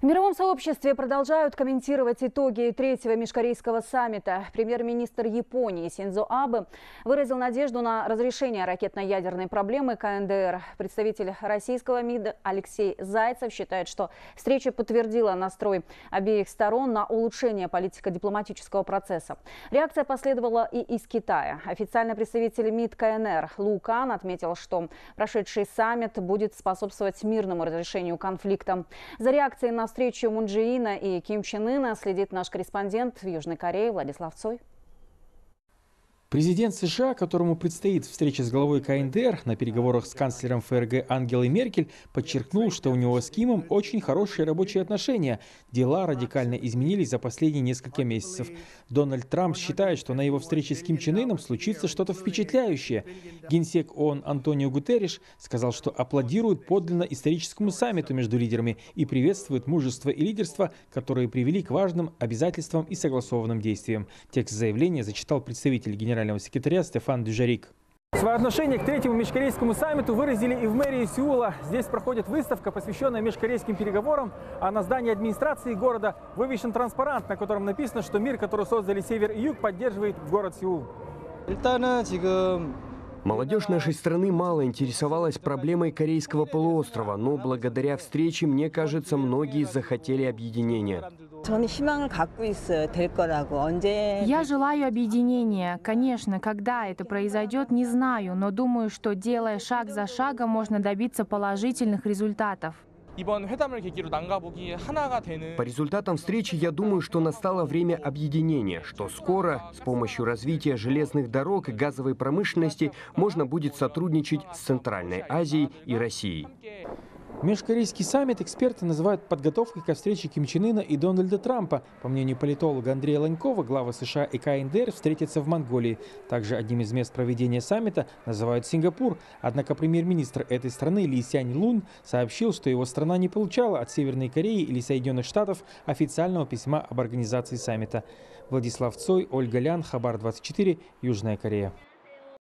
В мировом сообществе продолжают комментировать итоги третьего межкорейского саммита. Премьер-министр Японии Синдзо Абэ выразил надежду на разрешение ракетно-ядерной проблемы КНДР. Представитель российского МИДа Алексей Зайцев считает, что встреча подтвердила настрой обеих сторон на улучшение политико-дипломатического процесса. Реакция последовала и из Китая. Официальный представитель МИД КНР Лу Кан отметил, что прошедший саммит будет способствовать мирному разрешению конфликта. За реакцией на встречу Мун Чжэ Ина и Ким Чен Ына следит наш корреспондент в Южной Корее Владислав Цой. Президент США, которому предстоит встреча с главой КНДР на переговорах с канцлером ФРГ Ангелой Меркель, подчеркнул, что у него с Кимом очень хорошие рабочие отношения. Дела радикально изменились за последние несколько месяцев. Дональд Трамп считает, что на его встрече с Ким Чен Ыном случится что-то впечатляющее. Генсек ООН Антонио Гутериш сказал, что аплодирует подлинно историческому саммиту между лидерами и приветствует мужество и лидерство, которые привели к важным обязательствам и согласованным действиям. Текст заявления зачитал представитель генерального секретаря Стефан Дюжарик. Свое отношение к третьему межкорейскому саммиту выразили и в мэрии Сеула. Здесь проходит выставка, посвященная межкорейским переговорам, а на здании администрации города вывешен транспарант, на котором написано, что мир, который создали Север и Юг, поддерживает город Сеул. Молодежь нашей страны мало интересовалась проблемой Корейского полуострова, но благодаря встрече, мне кажется, многие захотели объединения. Я желаю объединения. Конечно, когда это произойдет, не знаю, но думаю, что делая шаг за шагом, можно добиться положительных результатов. По результатам встречи я думаю, что настало время объединения, что скоро с помощью развития железных дорог и газовой промышленности можно будет сотрудничать с Центральной Азией и Россией. Межкорейский саммит эксперты называют подготовкой ко встрече Ким Чен Ына и Дональда Трампа. По мнению политолога Андрея Ланькова, главы США и КНДР встретятся в Монголии. Также одним из мест проведения саммита называют Сингапур. Однако премьер-министр этой страны Ли Сянь Лун сообщил, что его страна не получала от Северной Кореи или Соединенных Штатов официального письма об организации саммита. Владислав Цой, Ольга Лян, Хабар-24, Южная Корея.